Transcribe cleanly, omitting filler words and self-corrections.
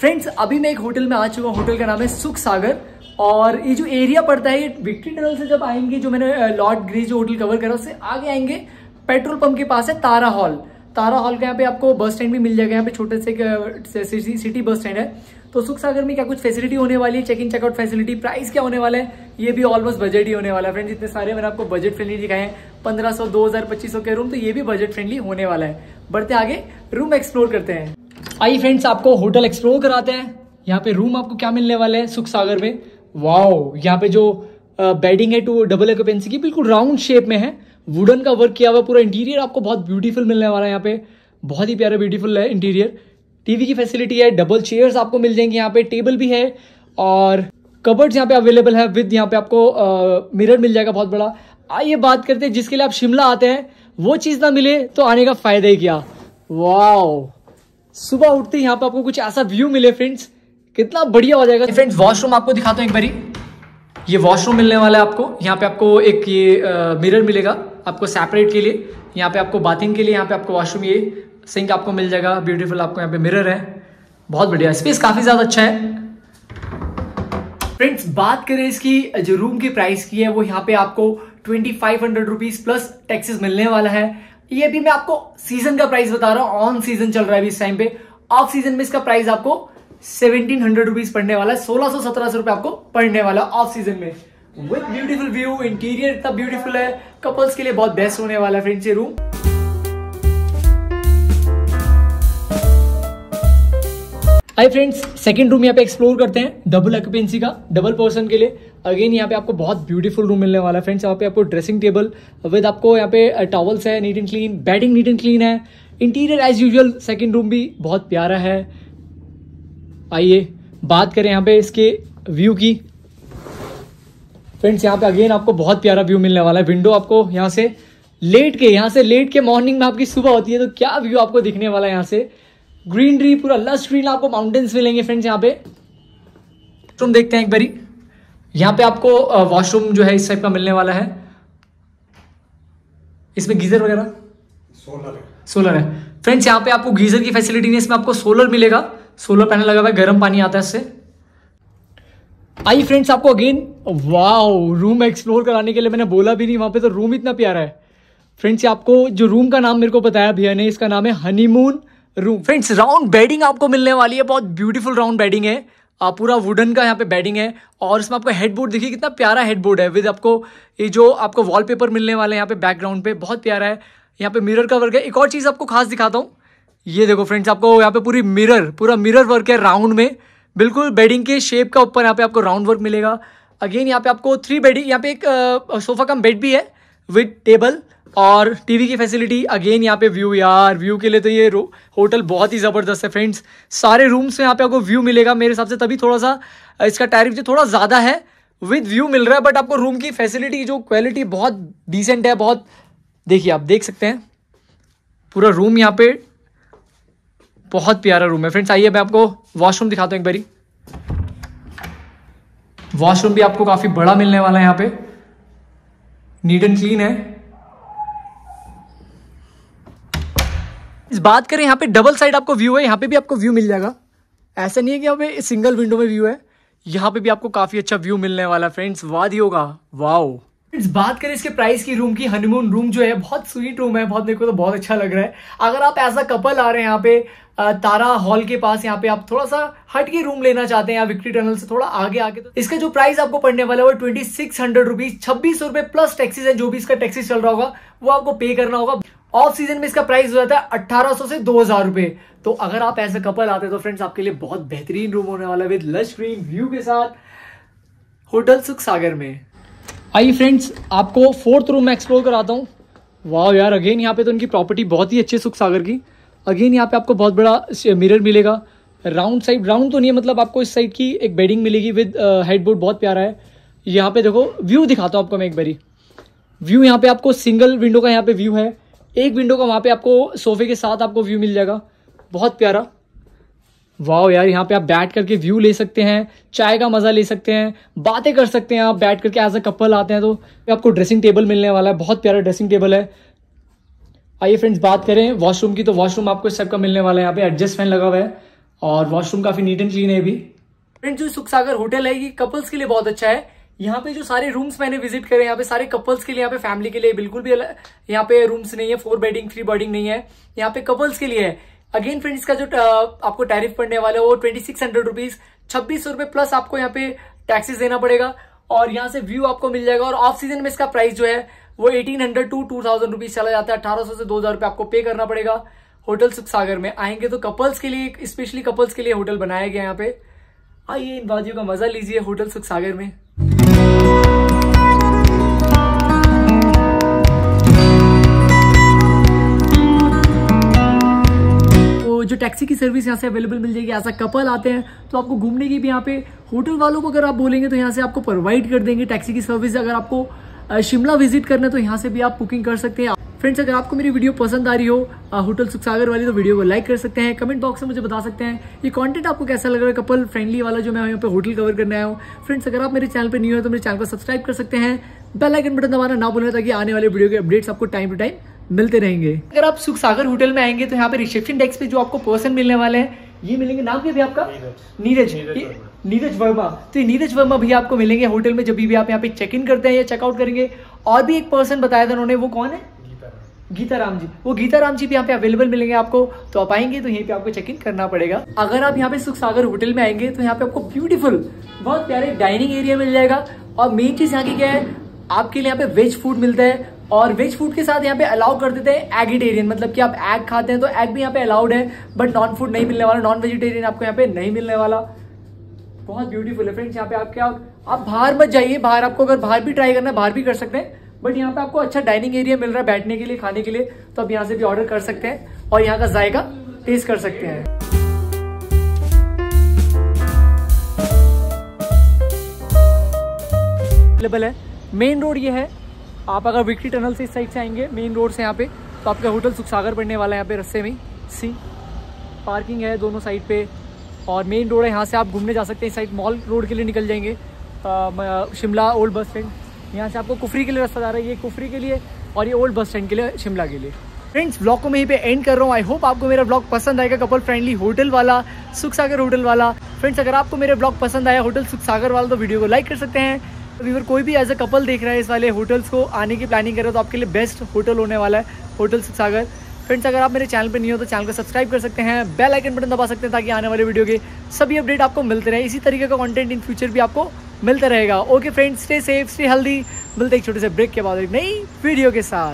Friends अभी मैं एक होटल में आ चुका हूँ। होटल का नाम है सुख सागर और ये जो एरिया पड़ता है ये विक्ट्री ट्रल से जब आएंगे, जो मैंने लॉर्ड ग्री जो होटल कवर करा उससे आगे आएंगे पेट्रोल पंप के पास है तारा हॉल। तारा हॉल के यहाँ पे आपको बस स्टैंड भी मिल जाएगा, यहाँ पे छोटे से सिटी बस स्टैंड है। तो सुख सागर में क्या कुछ फैसिलिटी होने वाली है, check in checkout facility, price क्या होने वाला है, ये भी ऑलमोस्ट बजट ही होने वाला है। फ्रेंड्स इतने सारे मैंने आपको बजट फ्रेंडली दिखाए हैं, 1500, 2000, 2500 के रूम, तो ये भी बजट फ्रेंडली होने वाला है। बढ़ते आगे रूम एक्सप्लोर करते हैं। आइए फ्रेंड्स आपको होटल एक्सप्लोर कराते हैं। यहाँ पे रूम आपको क्या मिलने वाले हैं सुख सागर में। वाओ, यहाँ पे जो बेडिंग है 2 डबल ऑक्यूपेंसी की, बिल्कुल राउंड शेप में है, वुडन का वर्क किया हुआ, पूरा इंटीरियर आपको बहुत ब्यूटीफुल मिलने वाला है। यहाँ पे बहुत ही प्यारा ब्यूटीफुल है इंटीरियर। टीवी की फैसिलिटी है, डबल चेयर्स आपको मिल जाएंगे, यहाँ पे टेबल भी है और कबर्ड्स यहाँ पे अवेलेबल है विद यहाँ पे आपको मिरर मिल जाएगा बहुत बड़ा। आइए बात करते हैं जिसके लिए आप शिमला आते हैं, वो चीज़ ना मिले तो आने का फायदा ही क्या। वाओ, सुबह उठते ही यहाँ पे आपको कुछ ऐसा व्यू मिले फ्रेंड्स, कितना बढ़िया हो जाएगा। फ्रेंड्स वॉशरूम आपको दिखाता हूँ एक बारी। ये वॉशरूम मिलने वाला है आपको, यहाँ पे आपको एक ये मिरर मिलेगा आपको सेपरेट के लिए, यहाँ पे आपको बाथिंग के लिए, यहाँ पे आपको वॉशरूम, ये सिंक आपको मिल जाएगा ब्यूटीफुल, आपको यहाँ पे मिरर है, बहुत बढ़िया स्पेस, काफी ज्यादा अच्छा है। फ्रेंड्स बात करें इसकी जो रूम की प्राइस की है वो यहाँ पे आपको 2500 रुपीज प्लस टैक्सेस मिलने वाला है। ये भी मैं आपको सीजन का प्राइस बता रहा हूँ, ऑन सीजन चल रहा है अभी इस टाइम पे। ऑफ सीजन में इसका प्राइस आपको 1700 रुपीज पड़ने वाला है, 1600-1700 रुपए आपको पड़ने वाला ऑफ सीजन में। विद ब्यूटीफुल व्यू, इंटीरियर इतना ब्यूटीफुल है, कपल्स के लिए बहुत बेस्ट होने वाला है फ्रेंड्स ये room. Hi friends, second room यहाँ पे एक्सप्लोर करते हैं, डबल ऑक्यूपेंसी का, डबल पर्सन के लिए। अगेन यहाँ पे आपको बहुत ब्यूटीफुल रूम मिलने वाला है फ्रेंड्स। यहाँ पे आपको ड्रेसिंग टेबल विद आपको यहाँ पे टॉवल्स है, neat and clean, bedding neat and clean है, interior as usual. Second room भी बहुत प्यारा है। आइए बात करें यहाँ पे इसके व्यू की। फ्रेंड्स यहाँ पे अगेन आपको बहुत प्यारा व्यू मिलने वाला है। विंडो आपको यहाँ से लेट के मॉर्निंग में आपकी सुबह होती है तो क्या व्यू आपको दिखने वाला है। यहाँ से ग्रीनरी, पूरा लस्ट ग्रीन, आपको माउंटेन्स मिलेंगे फ्रेंड्स। यहाँ पे रूम देखते हैं एक बारी। यहाँ पे आपको वॉशरूम जो है इस टाइप का मिलने वाला है, इसमें गीजर वगैरह सोलर है फ्रेंड्स। यहाँ पे आपको गीजर की फैसिलिटी नहीं, इसमें आपको सोलर मिलेगा, सोलर पैनल लगा हुआ है, गर्म पानी आता है इससे। आई फ्रेंड्स आपको अगेन, वाओ, रूम एक्सप्लोर कराने के लिए मैंने बोला भी नहीं, वहाँ पे तो रूम इतना प्यारा है। फ्रेंड्स आपको जो रूम का नाम मेरे को बताया भैया ने, इसका नाम है honeymoon room. Friends round bedding आपको मिलने वाली है, बहुत ब्यूटीफुल राउंड बेडिंग है, पूरा वुडन का यहाँ पे बेडिंग है और इसमें आपको हेडबोर्ड देखिए कितना प्यारा हेडबोर्ड है विद आपको ये जो आपको वॉलपेपर मिलने वाला है यहाँ पे बैकग्राउंड पे, बहुत प्यारा है। यहाँ पे मिरर का वर्क है। एक और चीज़ आपको खास दिखाता हूँ, ये देखो फ्रेंड्स आपको यहाँ पे पूरा मिरर वर्क है राउंड में, बिल्कुल बेडिंग के शेप का ऊपर यहाँ पे आपको राउंड वर्क मिलेगा। अगेन यहाँ पे आपको 3 बेडिंग, यहाँ पे एक सोफा कम बेड भी है विद टेबल और टीवी की फैसिलिटी। अगेन यहाँ पे व्यू, यार व्यू के लिए तो ये होटल बहुत ही ज़बरदस्त है फ्रेंड्स। सारे रूम्स में यहाँ पे आपको व्यू मिलेगा, मेरे हिसाब से तभी थोड़ा सा इसका टैरिफ जो थोड़ा ज़्यादा है, विद व्यू मिल रहा है, बट आपको रूम की फैसिलिटी जो क्वालिटी बहुत डिसेंट है, बहुत, देखिए आप देख सकते हैं पूरा रूम यहाँ पे बहुत प्यारा रूम है फ्रेंड्स। आइए मैं आपको वॉशरूम दिखाता हूँ एक बारी। वॉशरूम भी आपको काफ़ी बड़ा मिलने वाला है, यहाँ पे नीट एंड क्लीन है। इस बात करें यहाँ पे डबल साइड आपको व्यू है, यहाँ पे भी आपको व्यू मिल जाएगा, ऐसा नहीं है कि यहाँ पे सिंगल विंडो में व्यू है, यहाँ पे भी आपको काफ़ी अच्छा व्यू मिलने वाला फ्रेंड्स, वाद ही होगा। वाओ, इस बात करें इसके प्राइस की रूम की, हनीमून रूम जो है बहुत स्वीट रूम है, बहुत, मेरे को तो बहुत अच्छा लग रहा है। अगर आप ऐसा कपल आ रहे हैं यहाँ पे तारा हॉल के पास, यहाँ पे आप थोड़ा सा हट के रूम लेना चाहते हैं या विक्ट्री टनल से थोड़ा आगे आके, तो इसका जो प्राइस आपको पड़ने वाला है वो 2600 रुपीज, 2600 रुपए प्लस टैक्सीज है, जो भी इसका टैक्सी चल रहा होगा वो आपको पे करना होगा। ऑफ सीजन में इसका प्राइस हो जाता है 1800 से 2000 रुपए। तो अगर आप ऐसे कपल आते हैं तो फ्रेंड्स आपके लिए बहुत बेहतरीन रूम होने वाला है विद लश ग्रीन व्यू के साथ, होटल सुख सागर में। आई फ्रेंड्स आपको फोर्थ रूम में एक्सप्लोर कराता हूँ। वाह यार, अगेन यहाँ पे तो उनकी प्रॉपर्टी बहुत ही अच्छी है सुख सागर की। अगेन यहाँ पे आपको बहुत बड़ा मिरर मिलेगा, राउंड तो नहीं है, मतलब आपको इस साइड की एक बेडिंग मिलेगी विद हेडबोर्ड, बहुत प्यारा है। यहाँ पे देखो व्यू दिखाता हूँ आपको मैं एक बारी। व्यू यहाँ पे आपको सिंगल विंडो का यहाँ पे व्यू है, एक विंडो का वहाँ पे आपको सोफे के साथ आपको व्यू मिल जाएगा, बहुत प्यारा। वाह यार, यहाँ पे आप बैठ करके व्यू ले सकते हैं, चाय का मजा ले सकते हैं, बातें कर सकते हैं आप बैठ करके एज अ कपल आते हैं तो। आपको ड्रेसिंग टेबल मिलने वाला है, बहुत प्यारा ड्रेसिंग टेबल है। आइए फ्रेंड्स बात करें वॉशरूम की, तो वॉशरूम आपको इस टाइप का मिलने वाला है, यहाँ पे एडजस्ट फैन लगा हुआ है, और वॉशरूम काफी नीट एंड क्लीन है भी। फ्रेंड्स, जो सुख सागर होटल है ये कपल्स के लिए बहुत अच्छा है। यहाँ पे जो सारे रूम्स मैंने विजिट करे यहाँ पे सारे कपल्स के लिए, यहाँ पे फैमिली के लिए बिल्कुल भी यहाँ पे रूम्स नहीं है। 4 बेडिंग 3 बेडिंग नहीं है, यहाँ पे कपल्स के लिए है। अगेन फ्रेंड्स, इसका जो आपको टैरिफ पड़ने वाला है वो 2600 रुपीज, 2600 रुपए प्लस आपको यहाँ पे टैक्सेस देना पड़ेगा। और यहाँ से व्यू आपको मिल जाएगा। और ऑफ सीजन में इसका प्राइस जो है वो 1800 to 2000 रुपीज चला जाता है। 1800 से 2000 रुपए आपको पे करना पड़ेगा। होटल सुख सागर में आएंगे तो कपल्स के लिए, स्पेशली कपल्स के लिए होटल बनाया गया। यहाँ पे आइए, इन बाजियों का मजा लीजिए होटल सुख सागर में। जो टैक्सी की सर्विस यहाँ से अवेलेबल मिल जाएगी। ऐसा कपल आते हैं तो आपको घूमने की भी, यहाँ पे होटल वालों को अगर आप बोलेंगे तो यहाँ से आपको प्रोवाइड कर देंगे टैक्सी की सर्विस। अगर आपको शिमला विजिट करना है तो यहाँ से भी आप बुकिंग कर सकते हैं। फ्रेंड्स, अगर आपको मेरी वीडियो पसंद आ रही हो होटल सुख सागर वाली तो वीडियो को लाइक कर सकते हैं। कमेंट बॉक्स में मुझे बता सकते हैं ये कंटेंट आपको कैसा लग रहा है, कपल फ्रेंडली वाला जो मैं यहाँ पे होटल कवर करने आया हूँ। फ्रेंड्स, अगर आप मेरे चैनल पे न्यू है तो मेरे चैनल को सब्सक्राइब कर सकते हैं। बेल आइकन बटन दबाना ना भूलें ताकि आने वाले वीडियो के अपडेट्स आपको टाइम टू टाइम मिलते रहेंगे। अगर आप सुख सागर होटल में आएंगे तो यहाँ पे रिसेप्शन डेस्क पे जो आपको पर्सन मिलने वाले हैं ये मिलेंगे। नाम क्या भी आपका? नीरज वर्मा। तो ये नीरज वर्मा भैया आपको मिलेंगे होटल में जब भी आप यहाँ पे चेक इन करते हैं या चेकआउट करेंगे। और भी एक पर्सन बताया था उन्होंने, वो कौन है? गीता राम जी। वो गीता राम जी भी यहाँ पे अवेलेबल मिलेंगे आपको। तो आप आएंगे तो यहीं पे आपको चेक इन करना पड़ेगा। अगर आप यहाँ पे सुख सागर होटल में आएंगे तो यहाँ पे आपको ब्यूटीफुल बहुत प्यारे डाइनिंग एरिया मिल जाएगा। और मेन चीज यहाँ की क्या है, आपके लिए यहाँ पे वेज फूड मिलता है। और वेज फूड के साथ यहाँ पे अलाउ कर देते हैं एगिटेरियन, मतलब कि आप एग खाते हैं तो एग भी यहाँ पे अलाउड है। बट नॉन फूड नहीं मिलने वाला, नॉन वेजिटेरियन आपको यहाँ पे नहीं मिलने वाला। बहुत ब्यूटीफुल है फ्रेंड्स। यहाँ पे आप क्या, आप बाहर मत जाइए। बाहर आपको अगर बाहर भी ट्राई करना है बाहर भी कर सकते हैं, बट यहाँ पे आपको अच्छा डाइनिंग एरिया मिल रहा है बैठने के लिए, खाने के लिए। तो आप यहाँ से भी ऑर्डर कर सकते हैं और यहाँ का जायका टेस्ट कर सकते हैं। अवेलेबल है। मेन रोड ये है, आप अगर विक्ट्री ट्रल से इस साइड से आएंगे मेन रोड से यहाँ पे तो आपका होटल सुख सागर पड़ने वाला है। यहाँ पे रस्ते में सी पार्किंग है दोनों साइड पे और मेन रोड है। यहाँ से आप घूमने जा सकते हैं। इस साइड मॉल रोड के लिए निकल जाएंगे, शिमला ओल्ड बस स्टैंड। यहाँ से आपको कुफरी के लिए रास्ता जा रहा है, ये कुफरी के लिए और ये ओल्ड बस स्टैंड के लिए, शिमला के लिए। फ्रेंड्स, ब्लॉग को मैं यहीं पे एंड कर रहा हूँ। आई होप आपको मेरा ब्लॉग पसंद आएगा, कपल फ्रेंडली होटल वाला, सुख सागर होटल वाला। फ्रेंड्स, अगर आपको मेरा ब्लॉग पसंद आया होटल सुख सागर वाला तो वीडियो को लाइक कर सकते हैं। व्यूअर, कोई भी एज अ कपल देख रहा है इस वाले होटल्स को आने की प्लानिंग कर रहा है तो आपके लिए बेस्ट होटल होने वाला है होटल सुख सागर। फ्रेंड्स, अगर आप मेरे चैनल पे नहीं हो तो चैनल को सब्सक्राइब कर सकते हैं, बेल आइकन बटन दबा सकते हैं ताकि आने वाले वीडियो के सभी अपडेट आपको मिलते रहे। इसी तरीके का कंटेंट इन फ्यूचर भी आपको मिलता रहेगा। Okay friends, stay safe, stay healthy. मिलते एक छोटे से ब्रेक के बाद एक नई वीडियो के साथ।